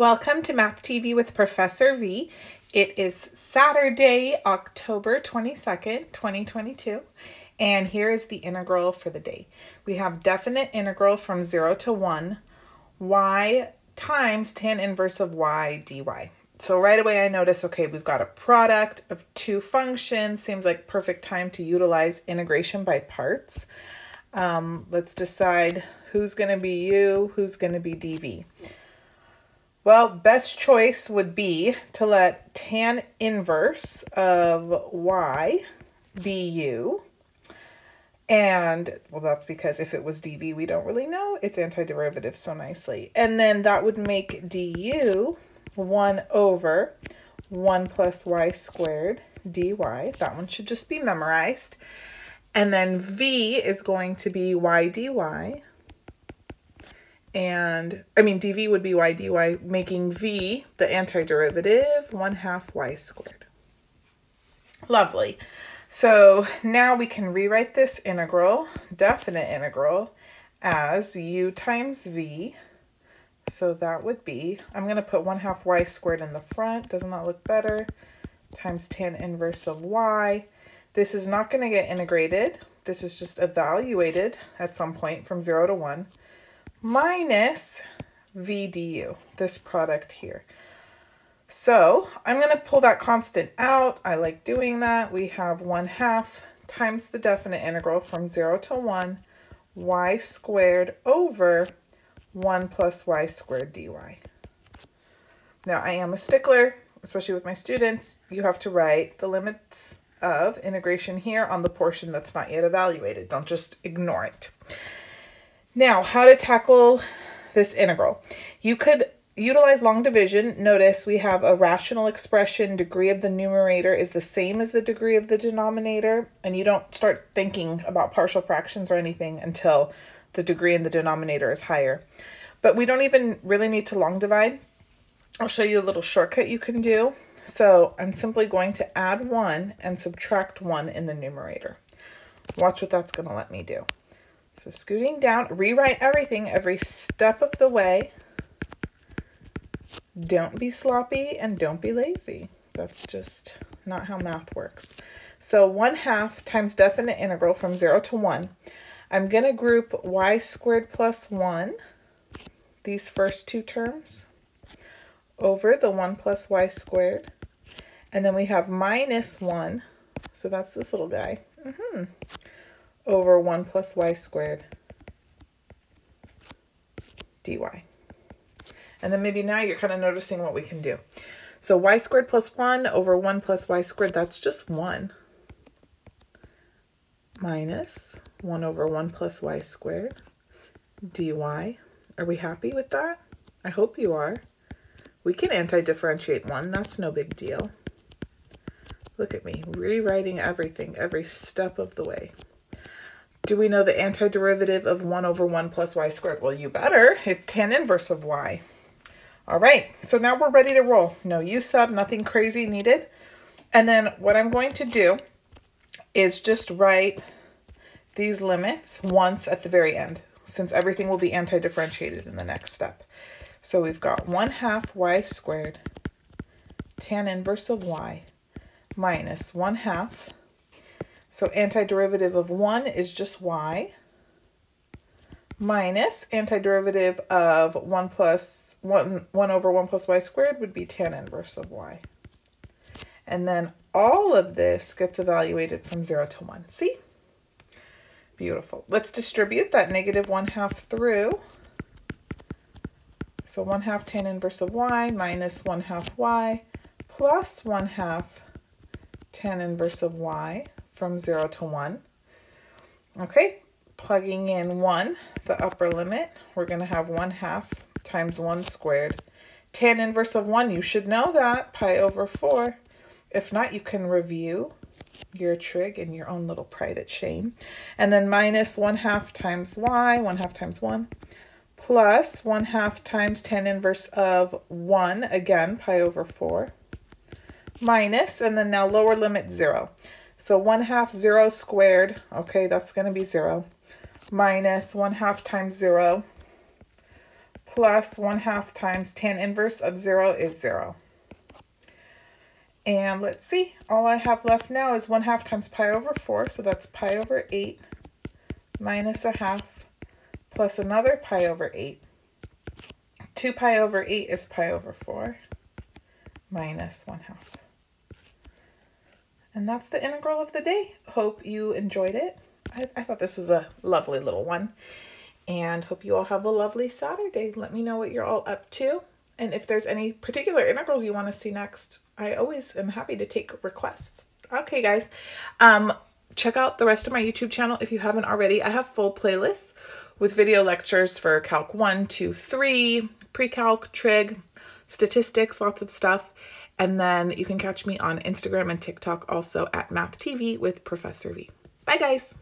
Welcome to Math TV with Professor V. It is Saturday, October 22nd, 2022, and here is the integral for the day. We have definite integral from 0 to 1, y times tan inverse of y dy. So right away I notice, okay, we've got a product of two functions. Seems like perfect time to utilize integration by parts. Let's decide who's going to be u, who's going to be dv. Well, best choice would be to let tan inverse of y be u. And, well, that's because if it was dv, we don't really know. It's antiderivative so nicely. And then that would make du 1 over 1 plus y squared dy. That one should just be memorized. And then v is going to be y dy. And I mean dv would be y dy, making v the antiderivative 1/2 y squared. Lovely. So now we can rewrite this integral, definite integral, as u times v. So that would be, I'm going to put 1/2 y squared in the front. Doesn't that look better? Times tan inverse of y. This is not going to get integrated. This is just evaluated at some point from 0 to 1. Minus v du, this product here. So I'm going to pull that constant out. I like doing that. We have 1/2 times the definite integral from 0 to 1, y squared over 1 plus y squared dy. Now I am a stickler, especially with my students. You have to write the limits of integration here on the portion that's not yet evaluated. Don't just ignore it. Now, how to tackle this integral. You could utilize long division. Notice we have a rational expression. Degree of the numerator is the same as the degree of the denominator. And you don't start thinking about partial fractions or anything until the degree in the denominator is higher. But we don't even really need to long divide. I'll show you a little shortcut you can do. So I'm simply going to add 1 and subtract 1 in the numerator. Watch what that's going to let me do. So scooting down, rewrite everything every step of the way. Don't be sloppy and don't be lazy. That's just not how math works. So 1/2 times definite integral from 0 to 1. I'm going to group y squared plus 1, these first two terms, over the 1 plus y squared. And then we have minus 1, so that's this little guy. Over 1 plus y squared dy. And then maybe now you're kind of noticing what we can do. So y squared plus 1 over 1 plus y squared, that's just 1. Minus 1 over 1 plus y squared dy. Are we happy with that? I hope you are. We can anti-differentiate 1. That's no big deal. Look at me, rewriting everything every step of the way. Do we know the antiderivative of 1 over 1 plus y squared? Well, you better. It's tan inverse of y. All right, so now we're ready to roll. No u sub, nothing crazy needed. And then what I'm going to do is just write these limits once at the very end, since everything will be antidifferentiated in the next step. So we've got 1/2 y squared tan inverse of y minus 1/2. So antiderivative of 1 is just y, minus antiderivative of 1 over 1 plus y squared would be tan inverse of y. And then all of this gets evaluated from 0 to 1. See? Beautiful. Let's distribute that negative 1/2 through. So 1/2 tan inverse of y minus 1/2 y plus 1/2 tan inverse of y. From 0 to 1. Okay, plugging in 1, the upper limit, we're going to have 1/2 times 1 squared. Tan inverse of 1, you should know that, pi over 4. If not, you can review your trig and your own little pride at shame. And then minus 1/2 times y, 1/2 times 1, plus 1/2 times tan inverse of 1, again, pi over 4, minus, and then now lower limit 0. So 1/2 0 squared, okay, that's going to be 0, minus 1/2 times 0 plus 1/2 times tan inverse of 0 is 0. And let's see, all I have left now is 1/2 times pi over 4, so that's pi over 8 minus 1/2 plus another pi over 8. 2 pi over 8 is pi over 4 minus 1/2. And that's the integral of the day. Hope you enjoyed it. I thought this was a lovely little one. And hope you all have a lovely Saturday. Let me know what you're all up to. And if there's any particular integrals you want to see next, I always am happy to take requests. Okay, guys. Check out the rest of my YouTube channel if you haven't already. I have full playlists with video lectures for Calc 1, 2, 3, Pre-Calc, Trig, Statistics, lots of stuff. And then you can catch me on Instagram and TikTok also at Math TV with Professor V. Bye, guys.